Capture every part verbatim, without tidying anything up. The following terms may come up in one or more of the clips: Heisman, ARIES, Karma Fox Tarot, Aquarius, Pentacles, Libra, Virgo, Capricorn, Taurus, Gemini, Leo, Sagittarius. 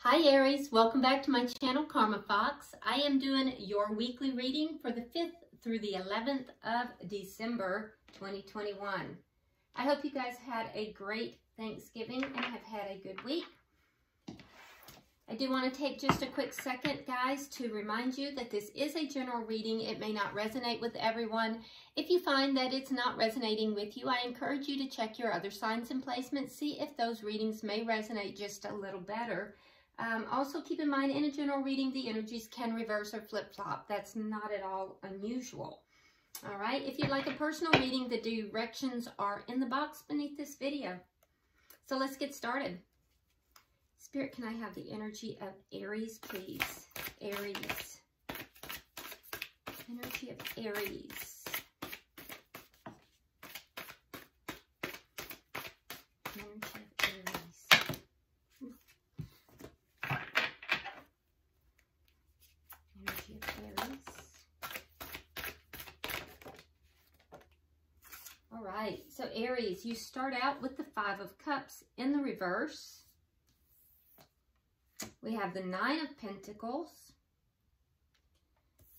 Hi Aries, welcome back to my channel Karma Fox. I am doing your weekly reading for the fifth through the eleventh of December twenty twenty-one. I hope you guys had a great Thanksgiving and have had a good week. I do want to take just a quick second, guys, to remind you that this is a general reading. It may not resonate with everyone. If you find that it's not resonating with you, I encourage you to check your other signs and placements, see if those readings may resonate just a little better. Um, also, keep in mind, in a general reading, the energies can reverse or flip-flop. That's not at all unusual. All right, if you'd like a personal reading, the directions are in the box beneath this video. So let's get started. Spirit, can I have the energy of Aries, please? Aries. Energy of Aries. Energy of Aries. Energy of Aries. All right. So, Aries, you start out with the Five of Cups in the reverse. We have the Nine of Pentacles.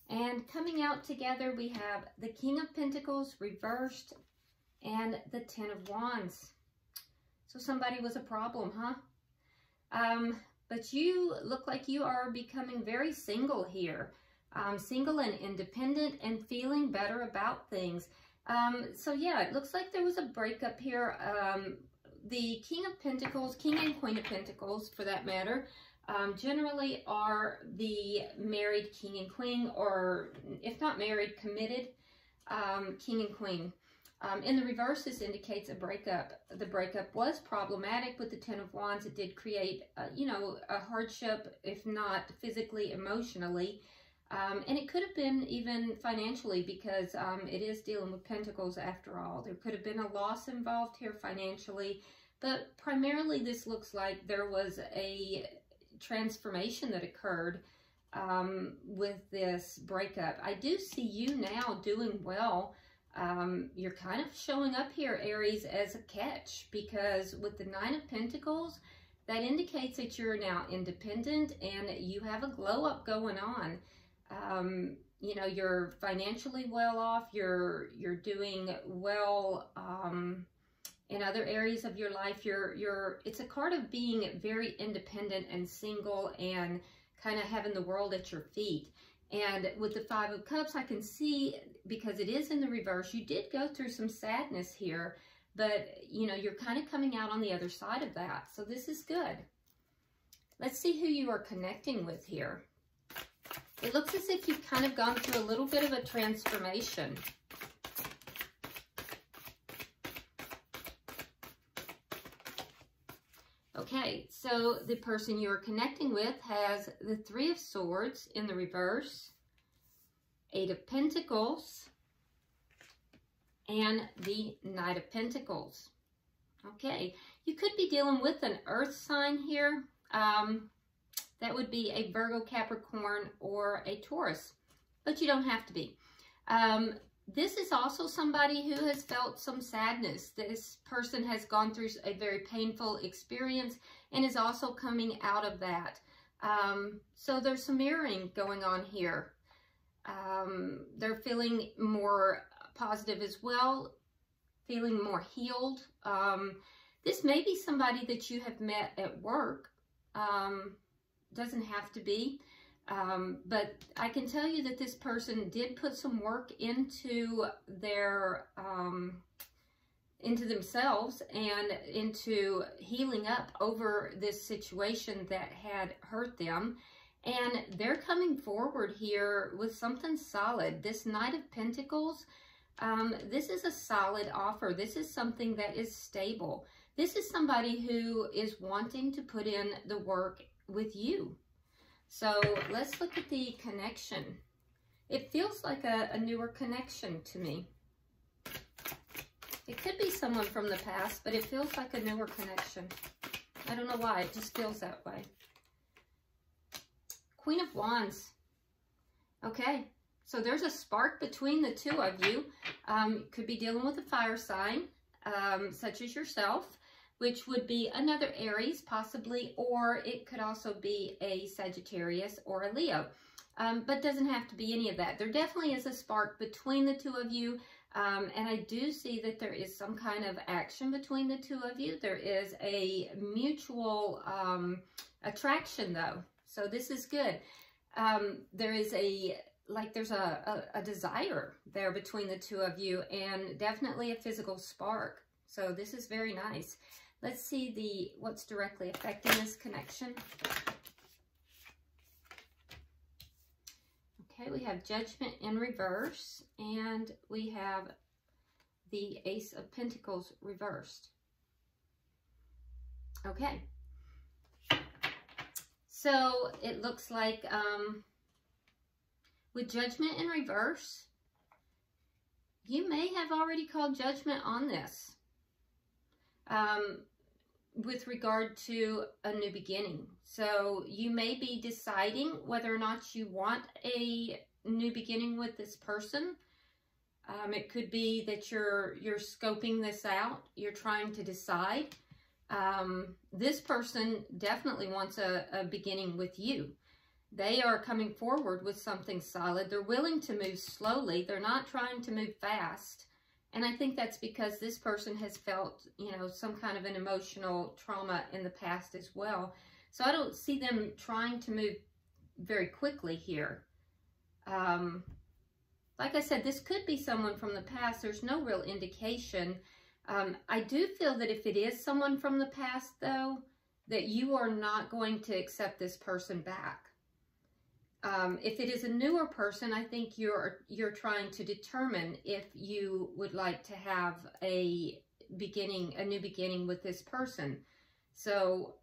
And coming out together, we have the King of Pentacles reversed and the Ten of Wands. So somebody was a problem, huh? Um, but you look like you are becoming very single here. Um, single and independent and feeling better about things. Um, so yeah, it looks like there was a breakup here. Um, the King of Pentacles, King and Queen of Pentacles for that matter, Um, generally are the married king and queen, or if not married, committed um, king and queen. Um, in the reverse, this indicates a breakup. The breakup was problematic with the Ten of Wands. It did create, uh, you know, a hardship, if not physically, emotionally. Um, and it could have been even financially, because um, it is dealing with Pentacles after all. There could have been a loss involved here financially, but primarily this looks like there was a transformation that occurred um, with this breakup. I do see you now doing well. Um, you're kind of showing up here, Aries, as a catch, because with the Nine of Pentacles, that indicates that you're now independent and you have a glow up going on. Um, you know, you're financially well off. You're you're doing well. Um, In other areas of your life, you're, you're, it's a card of being very independent and single and kind of having the world at your feet. And with the Five of Cups, I can see, because it is in the reverse, you did go through some sadness here, but, you know, you're kind of coming out on the other side of that. So this is good. Let's see who you are connecting with here. It looks as if you've kind of gone through a little bit of a transformation. Okay, so the person you're connecting with has the Three of Swords in the reverse, Eight of Pentacles, and the Knight of Pentacles. Okay, you could be dealing with an earth sign here. Um, that would be a Virgo, Capricorn, or a Taurus, but you don't have to be. Um, this is also somebody who has felt some sadness. This person has gone through a very painful experience and is also coming out of that. Um, so there's some mirroring going on here. Um, they're feeling more positive as well, feeling more healed. Um, this may be somebody that you have met at work. Um, doesn't have to be. Um, but I can tell you that this person did put some work into their, um, into themselves and into healing up over this situation that had hurt them. And they're coming forward here with something solid. This Knight of Pentacles, um, this is a solid offer. This is something that is stable. This is somebody who is wanting to put in the work with you. So let's look at the connection. It feels like a, a newer connection to me. It could be someone from the past, but it feels like a newer connection. I don't know why, it just feels that way. Queen of Wands. Okay, so there's a spark between the two of you. Um, could be dealing with a fire sign, um, such as yourself. which would be another Aries possibly, or it could also be a Sagittarius or a Leo, um, but doesn't have to be any of that. There definitely is a spark between the two of you, um, and I do see that there is some kind of action between the two of you. There is a mutual um, attraction though, so this is good. Um, there is a, like there's a, a, a desire there between the two of you, and definitely a physical spark. So this is very nice. Let's see the what's directly affecting this connection. Okay, we have Judgment in reverse, and we have the Ace of Pentacles reversed. Okay. So it looks like um, with Judgment in reverse, you may have already called judgment on this. Um, with regard to a new beginning. So you may be deciding whether or not you want a new beginning with this person. Um, it could be that you're, you're scoping this out. You're trying to decide. Um, this person definitely wants a, a beginning with you. They are coming forward with something solid. They're willing to move slowly. They're not trying to move fast. And I think that's because this person has felt, you know, some kind of an emotional trauma in the past as well. So I don't see them trying to move very quickly here. Um, like I said, this could be someone from the past. There's no real indication. Um, I do feel that if it is someone from the past, though, that you are not going to accept this person back. Um, if it is a newer person, I think you're you're trying to determine if you would like to have a beginning, a new beginning with this person. So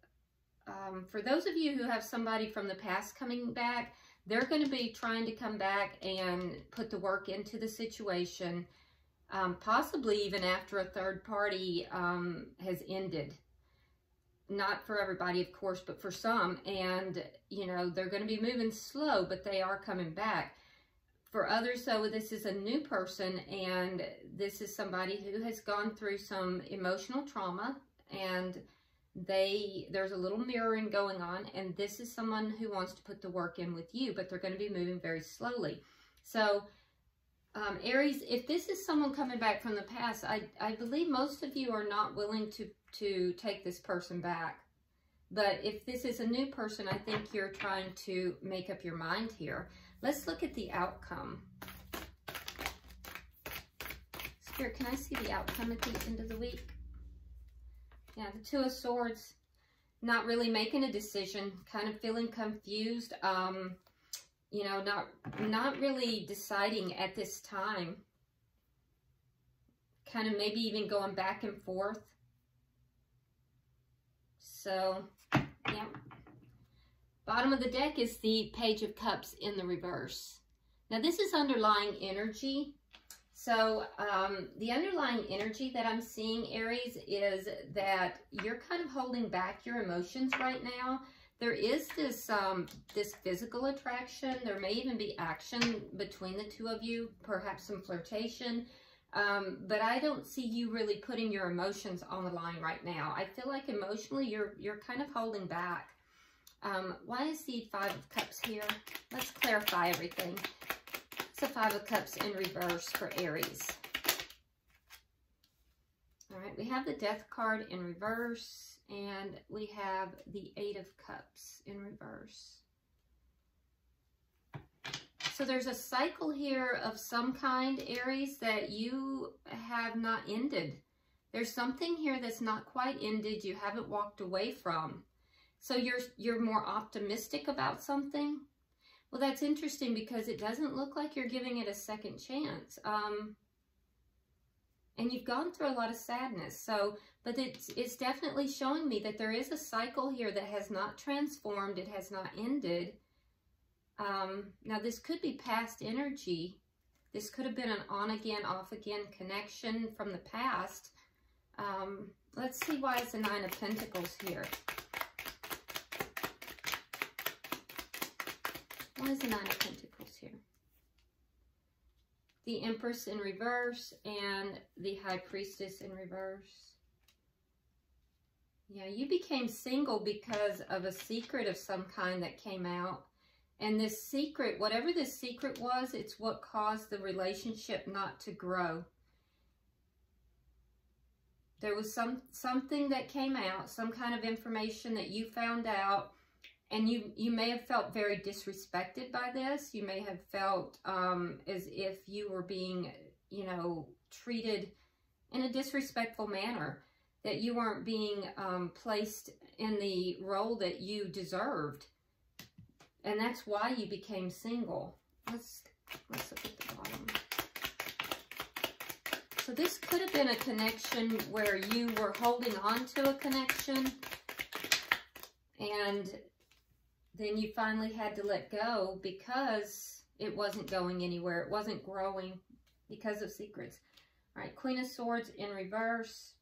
um, for those of you who have somebody from the past coming back, they're going to be trying to come back and put the work into the situation, um, possibly even after a third party um, has ended. Not for everybody, of course, but for some. And, you know, they're going to be moving slow, but they are coming back. For others, though, this is a new person, and this is somebody who has gone through some emotional trauma, and they there's a little mirroring going on, and this is someone who wants to put the work in with you, but they're going to be moving very slowly. So, um, Aries, if this is someone coming back from the past, I, I believe most of you are not willing to to take this person back. But if this is a new person, I think you're trying to make up your mind here. Let's look at the outcome. Spirit, can I see the outcome at the end of the week? Yeah, the Two of Swords, not really making a decision, kind of feeling confused, um, you know, not, not really deciding at this time. Kind of maybe even going back and forth. So, yeah. Bottom of the deck is the Page of Cups in the reverse. Now, this is underlying energy. So, um, the underlying energy that I'm seeing, Aries, is that you're kind of holding back your emotions right now. There is this, um, this physical attraction. There may even be action between the two of you, perhaps some flirtation. Um, but I don't see you really putting your emotions on the line right now. I feel like emotionally you're you're kind of holding back. Um, why is the Five of Cups here? Let's clarify everything. It's the Five of Cups in reverse for Aries. All right, we have the Death card in reverse, and we have the Eight of Cups in reverse. So there's a cycle here of some kind, Aries, that you have not ended. There's something here that's not quite ended, you haven't walked away from. So you're you're more optimistic about something? Well, that's interesting because it doesn't look like you're giving it a second chance. Um, and you've gone through a lot of sadness. So, but it's, it's definitely showing me that there is a cycle here that has not transformed, it has not ended. Um, now this could be past energy. This could have been an on-again, off-again connection from the past. Um, let's see why it's the Nine of Pentacles here. Why is the Nine of Pentacles here? The Empress in reverse and the High Priestess in reverse. Yeah, you became single because of a secret of some kind that came out. And this secret, whatever this secret was, it's what caused the relationship not to grow. There was some something that came out, some kind of information that you found out, and you, you may have felt very disrespected by this. You may have felt um, as if you were being, you know, treated in a disrespectful manner, that you weren't being um, placed in the role that you deserved. And that's why you became single. Let's, let's look at the bottom. So this could have been a connection where you were holding on to a connection, and then you finally had to let go because it wasn't going anywhere. It wasn't growing because of secrets. All right, Queen of Swords in reverse,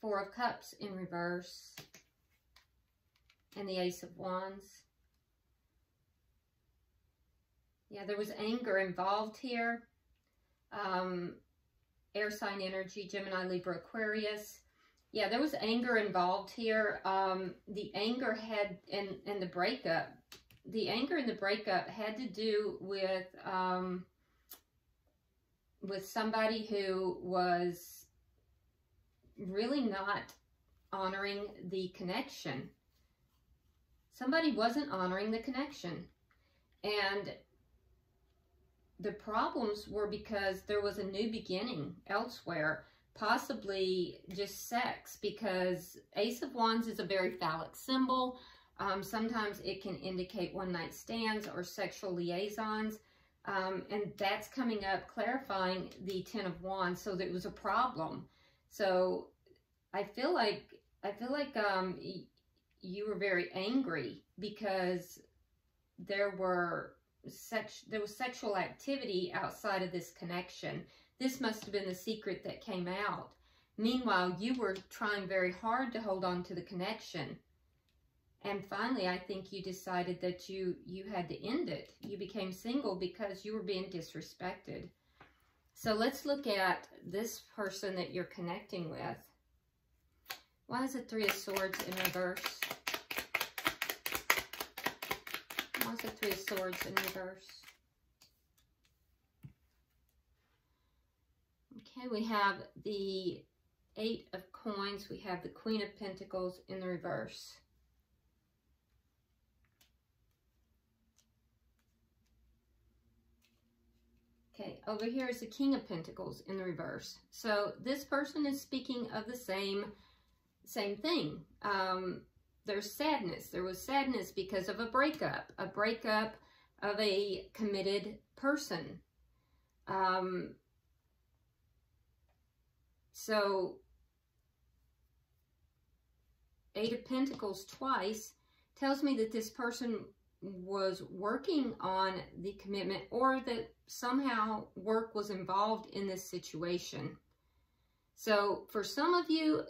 Four of Cups in reverse, and the Ace of Wands. Yeah, there was anger involved here. Um, air sign energy, Gemini, Libra, Aquarius. Yeah, there was anger involved here. Um, the anger had, and, and the breakup, the anger and the breakup had to do with, um, with somebody who was really not honoring the connection. Somebody wasn't honoring the connection. And the problems were because there was a new beginning elsewhere, possibly just sex, because Ace of Wands is a very phallic symbol. Um, sometimes it can indicate one-night stands or sexual liaisons, um, and that's coming up clarifying the Ten of Wands, so that it was a problem. So I feel like, I feel like um, you were very angry because there were... Sex, there was sexual activity outside of this connection. This must have been the secret that came out. Meanwhile, you were trying very hard to hold on to the connection. And finally, I think you decided that you, you had to end it. You became single because you were being disrespected. So let's look at this person that you're connecting with. Why is it Three of Swords in reverse? The Three of Swords in reverse. Okay, we have the Eight of Coins. We have the Queen of Pentacles in the reverse. Okay, over here is the King of Pentacles in the reverse. So this person is speaking of the same, same thing. Um, There's sadness. There was sadness because of a breakup, a breakup of a committed person. Um, so, Eight of Pentacles twice tells me that this person was working on the commitment, or that somehow work was involved in this situation. So, for some of you,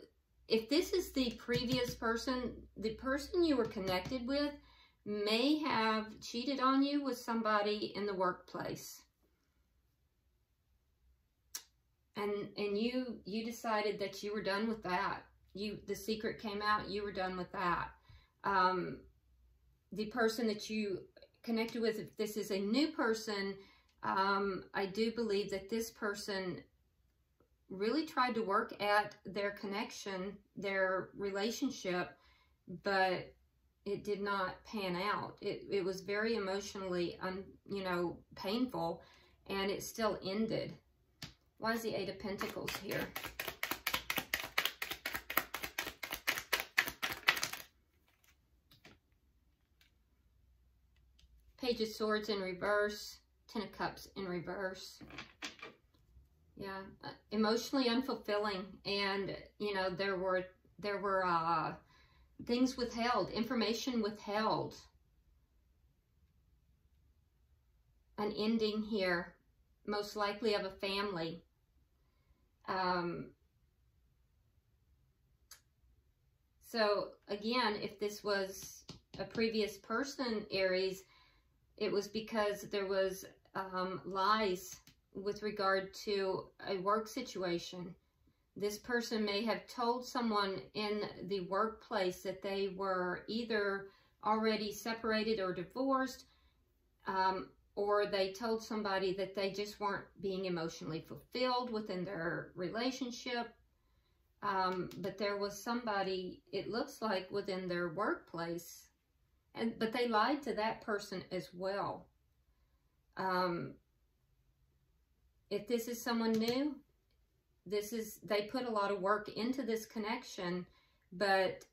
if this is the previous person, the person you were connected with may have cheated on you with somebody in the workplace. And and you you decided that you were done with that. You the secret came out, you were done with that. Um, the person that you connected with, if this is a new person, um, I do believe that this person really tried to work at their connection, their relationship, but it did not pan out. It, it was very emotionally, un, you know, painful, and it still ended. Why is the Eight of Pentacles here? Page of Swords in reverse, Ten of Cups in reverse. Yeah, emotionally unfulfilling, and you know there were there were uh, things withheld, information withheld. An ending here, most likely of a family. Um, so again, if this was a previous person, Aries, it was because there was um, lies with regard to a work situation. This person may have told someone in the workplace that they were either already separated or divorced, um, or they told somebody that they just weren't being emotionally fulfilled within their relationship. Um, but there was somebody, it looks like, within their workplace, and but they lied to that person as well. Um, if this is someone new, this is, they put a lot of work into this connection, but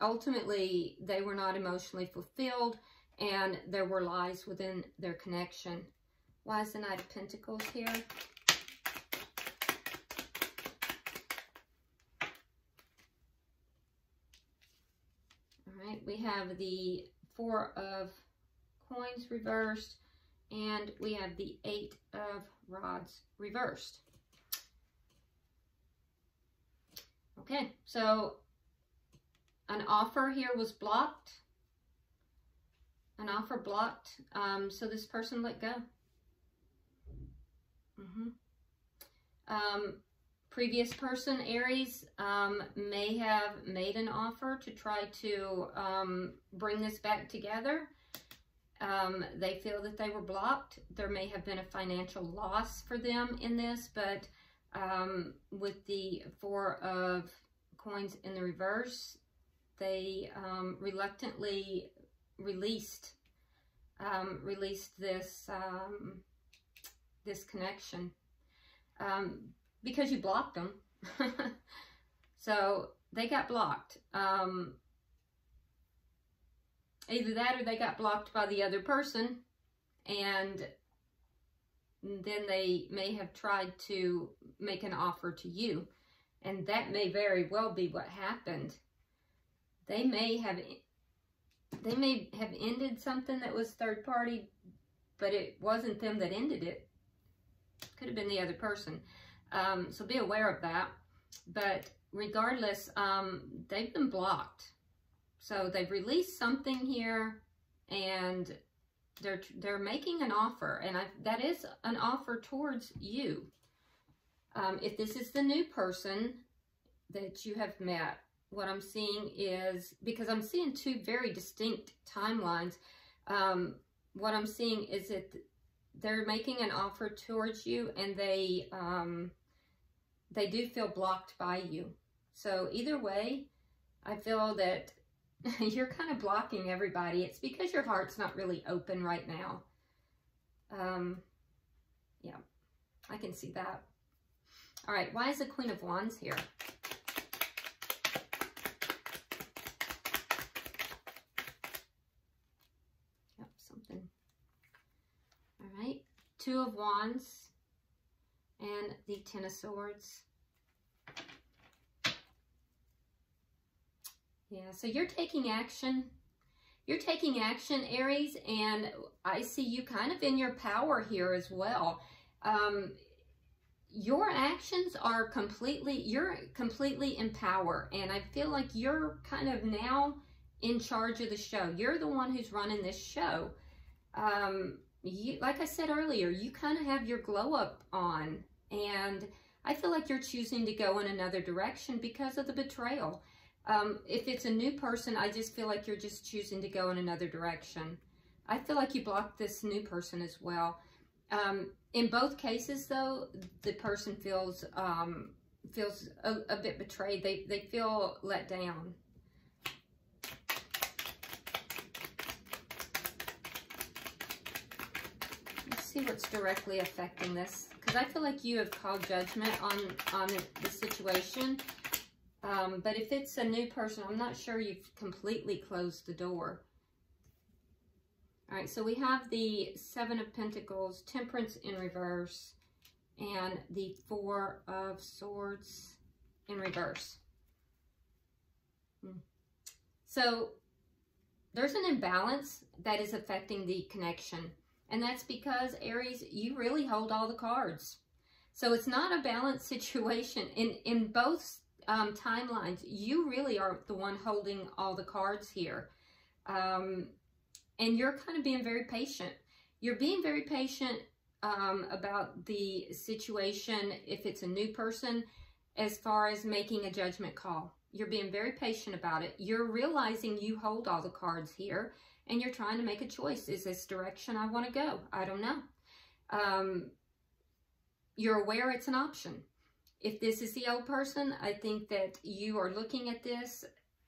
ultimately they were not emotionally fulfilled and there were lies within their connection. Why is the Knight of Pentacles here? All right, we have the Four of Coins reversed, and we have the Eight of Rods reversed. Okay, so an offer here was blocked. An offer blocked, um, so this person let go. Mm-hmm. Um, previous person, Aries, um, may have made an offer to try to um, bring this back together. Um, they feel that they were blocked. There may have been a financial loss for them in this, but um, with the Four of Coins in the reverse, they um, reluctantly released, um, released this, um, this connection, um, because you blocked them. So they got blocked. Um, Either that or they got blocked by the other person, and then they may have tried to make an offer to you, and that may very well be what happened. They may have they may have ended something that was third party, but it wasn't them that ended it. Could have been the other person. Um, so be aware of that. But regardless, um, they've been blocked. So they've released something here, and they're they're making an offer, and I, that is an offer towards you. Um, if this is the new person that you have met, what I'm seeing is, because I'm seeing two very distinct timelines, um, what I'm seeing is that they're making an offer towards you, and they um, they do feel blocked by you. So either way, I feel that you're kind of blocking everybody. It's because your heart's not really open right now. Um, yeah, I can see that. All right, why is the Queen of Wands here? Yep, something. All right, Two of Wands and the Ten of Swords. Yeah, so you're taking action. You're taking action, Aries, and I see you kind of in your power here as well. Um, your actions are completely, you're completely in power, and I feel like you're kind of now in charge of the show. You're the one who's running this show. Um, you, like I said earlier, you kind of have your glow up on, and I feel like you're choosing to go in another direction because of the betrayal. Um, if it's a new person, I just feel like you're just choosing to go in another direction. I feel like you blocked this new person as well. Um, in both cases, though, the person feels um, feels a, a bit betrayed. They, they feel let down. Let's see what's directly affecting this, because I feel like you have called judgment on, on the situation. Um, but if it's a new person, I'm not sure you've completely closed the door. All right, so we have the Seven of Pentacles, Temperance in reverse, and the Four of Swords in reverse. So there's an imbalance that is affecting the connection. And that's because, Aries, you really hold all the cards. So it's not a balanced situation. In, in both Um, timelines, you really are the one holding all the cards here, um, and you're kind of being very patient. You're being very patient um, about the situation if it's a new person, as far as making a judgment call. You're being very patient about it. You're realizing you hold all the cards here, and you're trying to make a choice. Is this direction I want to go? I don't know. Um, you're aware it's an option. If this is the old person, I think that you are looking at this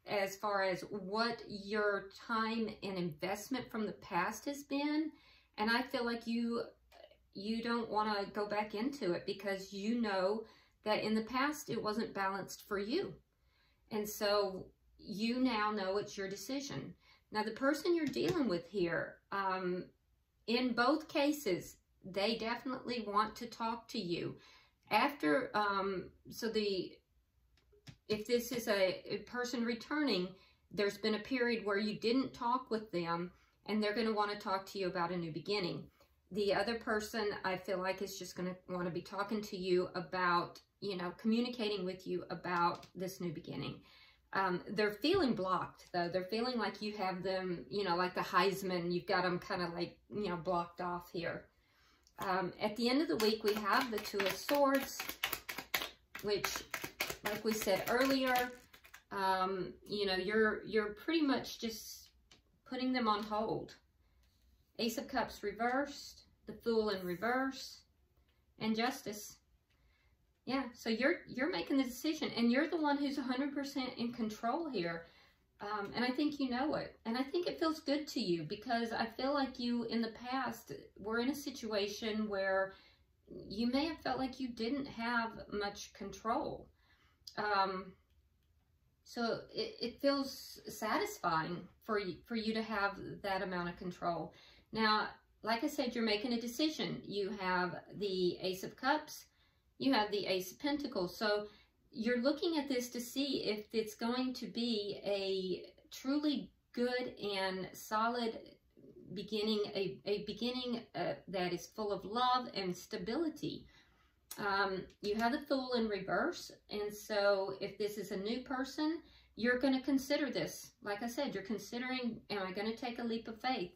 as far as what your time and investment from the past has been. And I feel like you, you don't want to go back into it because you know that in the past it wasn't balanced for you. And so you now know it's your decision. Now, the person you're dealing with here, um, in both cases, they definitely want to talk to you. After, um, so the, if this is a, a person returning, there's been a period where you didn't talk with them, and they're going to want to talk to you about a new beginning. The other person, I feel like, is just going to want to be talking to you about, you know, communicating with you about this new beginning. Um, they're feeling blocked, though. They're feeling like you have them, you know, like the Heisman. You've got them kind of like, you know, blocked off here. Um, at the end of the week, we have the Two of Swords, which, like we said earlier, um, you know, you're, you're pretty much just putting them on hold. Ace of Cups reversed, the Fool in reverse, and Justice. Yeah, so you're you're making the decision, and you're the one who's one hundred percent in control here, um, and I think you know it. And I think it feels good to you because I feel like you, in the past, were in a situation where you may have felt like you didn't have much control. Um, so it, it feels satisfying for you, for you to have that amount of control. Now, like I said, you're making a decision. You have the Ace of Cups. You have the Ace of Pentacles. So you're looking at this to see if it's going to be a truly good and solid beginning, a, a beginning uh, that is full of love and stability. Um, you have the Fool in reverse. And so if this is a new person, you're going to consider this. Like I said, you're considering, am I going to take a leap of faith?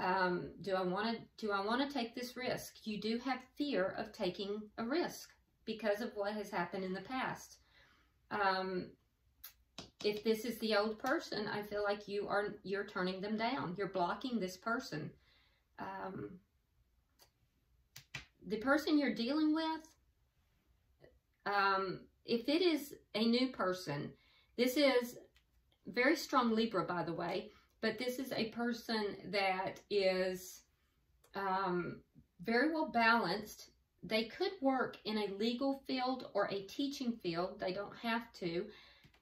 Um, do I want to, do I want to take this risk? You do have fear of taking a risk because of what has happened in the past. Um, if this is the old person, I feel like you are, you're turning them down. You're blocking this person. Um, the person you're dealing with, um, if it is a new person, this is very strong Libra, by the way. But this is a person that is um, very well balanced. They could work in a legal field or a teaching field. They don't have to,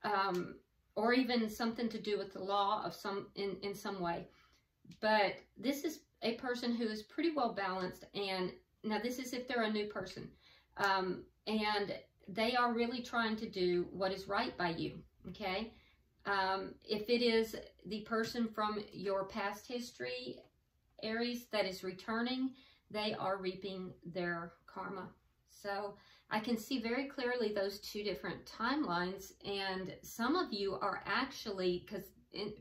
um, or even something to do with the law of some in, in some way. But this is a person who is pretty well balanced. And now this is if they're a new person. Um, and they are really trying to do what is right by you, okay? Um, if it is the person from your past history, Aries, that is returning, they are reaping their karma. So I can see very clearly those two different timelines. And some of you are actually, because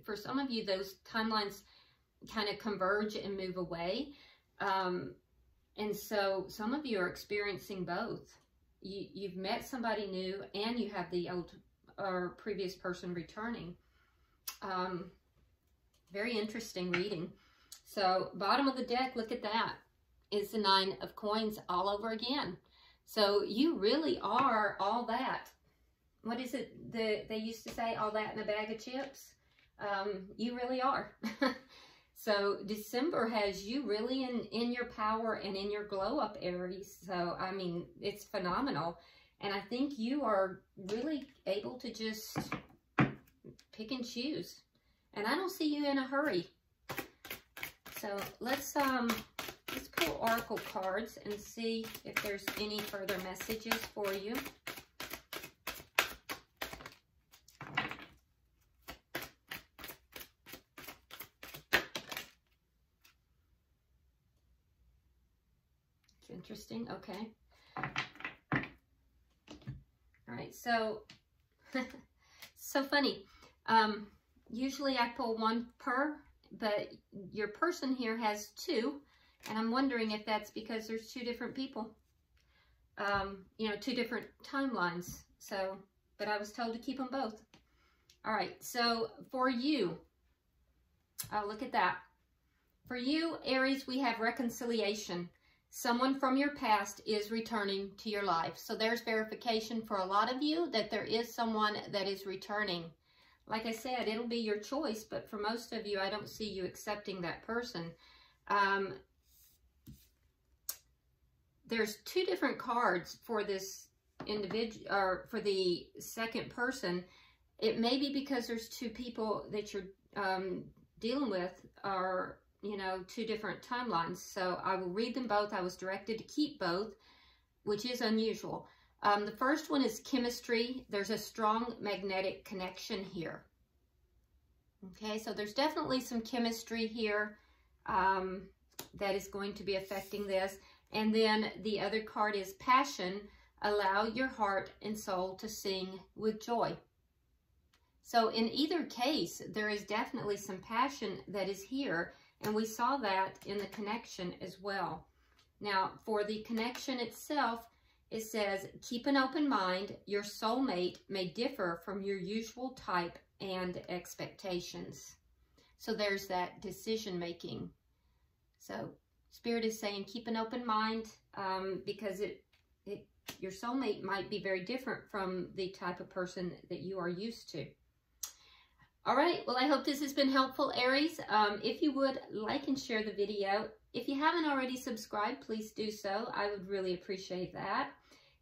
for some of you, those timelines kind of converge and move away. Um, and so some of you are experiencing both. You, you've met somebody new and you have the old or previous person returning. Um, very interesting reading. So bottom of the deck, look at that, is the Nine of Coins all over again. So you really are all that. What is it the, they used to say, all that in a bag of chips? Um, you really are. So December has you really in, in your power and in your glow up, Aries. So, I mean, it's phenomenal. And I think you are really able to just pick and choose. And I don't see you in a hurry. So let's um let's pull Oracle cards and see if there's any further messages for you. It's interesting. Okay. So, so funny. Um, usually I pull one per, but your person here has two, and I'm wondering if that's because there's two different people. um, you know, two different timelines. So, but I was told to keep them both. All right, so for you, uh, look at that. For you, Aries, we have reconciliation. Someone from your past is returning to your life. So there's verification for a lot of you that there is someone that is returning. Like I said, it'll be your choice, but for most of you, I don't see you accepting that person. Um, there's two different cards for this individual, or for the second person. It may be because there's two people that you're um, dealing with, or you know, two different timelines. So I will read them both. I was directed to keep both, which is unusual. Um, the first one is chemistry. There's a strong magnetic connection here. Okay, so there's definitely some chemistry here um, that is going to be affecting this. And then the other card is passion. Allow your heart and soul to sing with joy. So in either case, there is definitely some passion that is here. And we saw that in the connection as well. Now, for the connection itself, it says, keep an open mind. Your soulmate may differ from your usual type and expectations. So there's that decision making. So Spirit is saying, keep an open mind um, because it, it, your soulmate might be very different from the type of person that you are used to. All right, well, I hope this has been helpful, Aries. Um, if you would, like and share the video. If you haven't already subscribed, please do so. I would really appreciate that.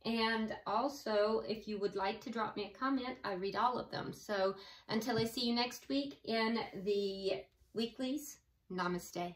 And also, if you would like to drop me a comment, I read all of them. So until I see you next week in the weeklies, namaste.